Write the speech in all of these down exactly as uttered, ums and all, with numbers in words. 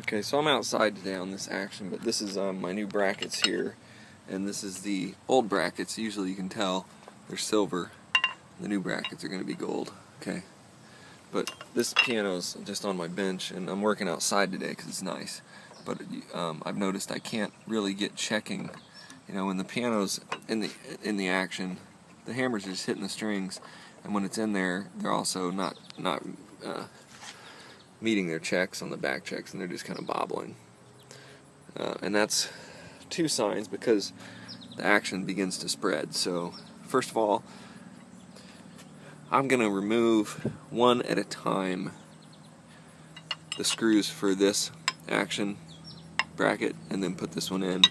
Okay, so I'm outside today on this action, but this is um, my new brackets here, and this is the old brackets. Usually you can tell they're silver. The new brackets are going to be gold. Okay, but this piano's just on my bench, and I'm working outside today because it's nice. But um, I've noticed I can't really get checking. You know, when the piano's in the in the action, the hammers are just hitting the strings, and when it's in there, they're also not not. Uh, meeting their checks on the back checks, and they're just kind of bobbling. Uh, and that's two signs because the action begins to spread. So first of all, I'm going to remove one at a time the screws for this action bracket and then put this one in,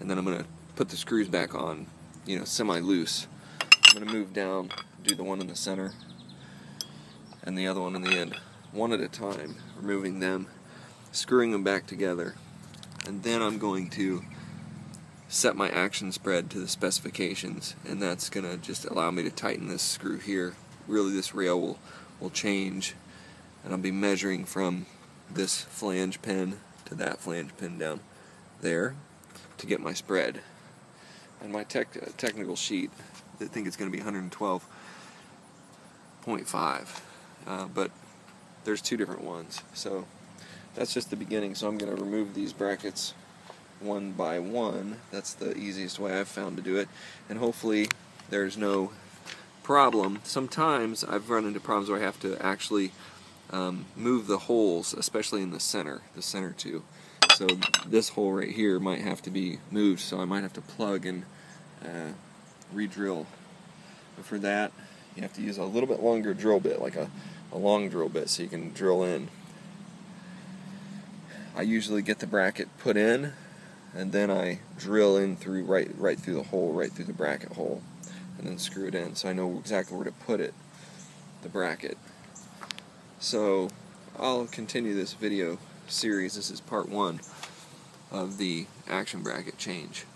and then I'm going to put the screws back on, you know, semi-loose. I'm going to move down, do the one in the center and the other one in the end. One at a time, removing them, screwing them back together, and then I'm going to set my action spread to the specifications, and that's going to just allow me to tighten this screw here. Really, this rail will, will change, and I'll be measuring from this flange pin to that flange pin down there to get my spread. And my tech, uh, technical sheet, I think it's going to be one twelve point five, uh, but there's two different ones, so that's just the beginning. So I'm going to remove these brackets one by one. That's the easiest way I've found to do it, and hopefully there's no problem. Sometimes I've run into problems where I have to actually um, move the holes, especially in the center, the center two. So this hole right here might have to be moved, so I might have to plug and uh, re-drill. But for that, you have to use a little bit longer drill bit, like a a long drill bit, so you can drill in. I usually get the bracket put in, and then I drill in through right right through the hole, right through the bracket hole, and then screw it in, so I know exactly where to put it, the bracket. So I'll continue this video series. This is part one of the action bracket change.